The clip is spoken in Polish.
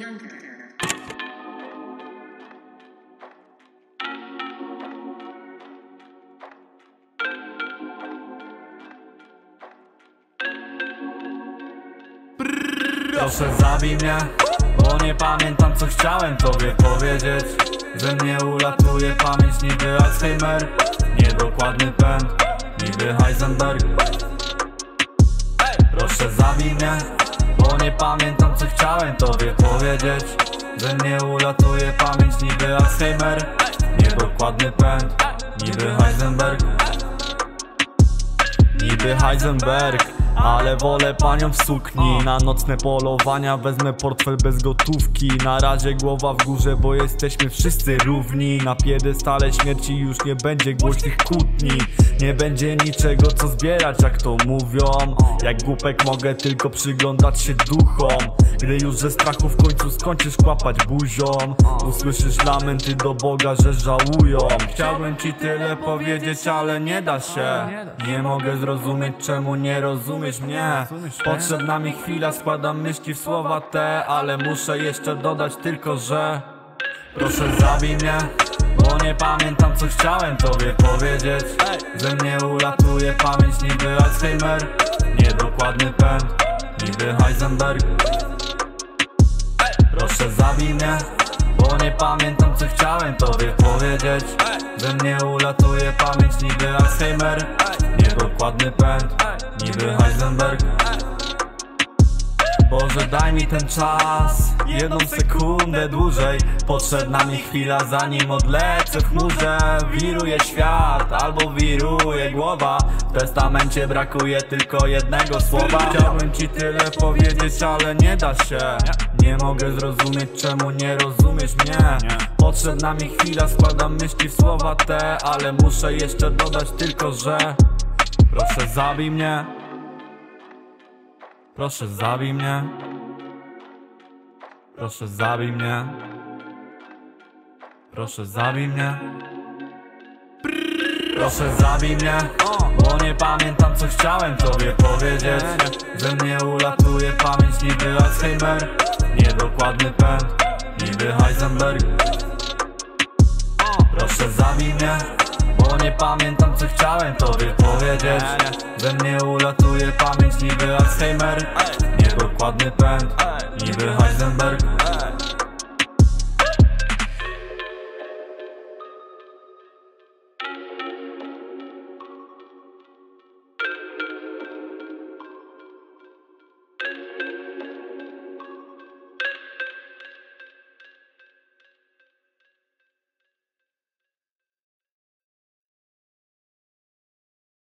younger. Proszę zabij mnie, bo nie pamiętam, co chciałem tobie powiedzieć. Ze mnie ulatuje pamięć niby Alzheimer, niedokładny pęd niby Heisenberg. Proszę zabij mnie, bo nie pamiętam, co chciałem tobie powiedzieć. Ze mnie ulatuje pamięć niby Alzheimer, niedokładny pęd niby Heisenberg. Niby Heisenberg, ale wolę panią w sukni. Na nocne polowania wezmę portfel bez gotówki. Na razie głowa w górze, bo jesteśmy wszyscy równi. Na piedestale śmierci już nie będzie głośnych kłótni. Nie będzie niczego, co zbierać, jak to mówią. Jak głupek mogę tylko przyglądać się duchom. Gdy już ze strachu w końcu skończysz kłapać buzią, usłyszysz lamenty do Boga, że żałują. Chciałbym ci tyle powiedzieć, ale nie da się. Nie mogę zrozumieć, czemu nie rozumiesz mnie. Potrzebna mi chwila, składam myśli w słowa te, ale muszę jeszcze dodać tylko, że proszę zabij mnie, bo nie pamiętam, co chciałem tobie powiedzieć. Ze mnie ulatuje pamięć niby Alzheimer, niedokładny pęd niby Heisenberg. Proszę zabij mnie, bo nie pamiętam, co chciałem tobie powiedzieć. Ze mnie ulatuje pamięć niby Alzheimer, niedokładny pęd niby Heisenberg. Boże, daj mi ten czas, jedną sekundę dłużej. Potrzebna mi chwila, zanim odlecę w chmurze. Wiruje świat, albo wiruje głowa. W testamencie brakuje tylko jednego słowa. Chciałbym ci tyle powiedzieć, ale nie da się. Nie mogę zrozumieć, czemu nie rozumiesz mnie. Potrzebna mi chwila, składam myśli w słowa te, ale muszę jeszcze dodać tylko, że proszę zabij mnie, proszę zabij mnie, proszę zabij mnie, proszę zabij mnie. Proszę zabij mnie, bo nie pamiętam, co chciałem tobie powiedzieć. Ze mnie ulatuje pamięć niby Alzheimer, niedokładny pęd niby Heisenberg. Proszę zabij mnie, bo nie pamiętam, co chciałem tobie powiedzieć. Ze mnie ulatuje pamięć niby Alzheimer, niedokładny pęd niby Heisenberg.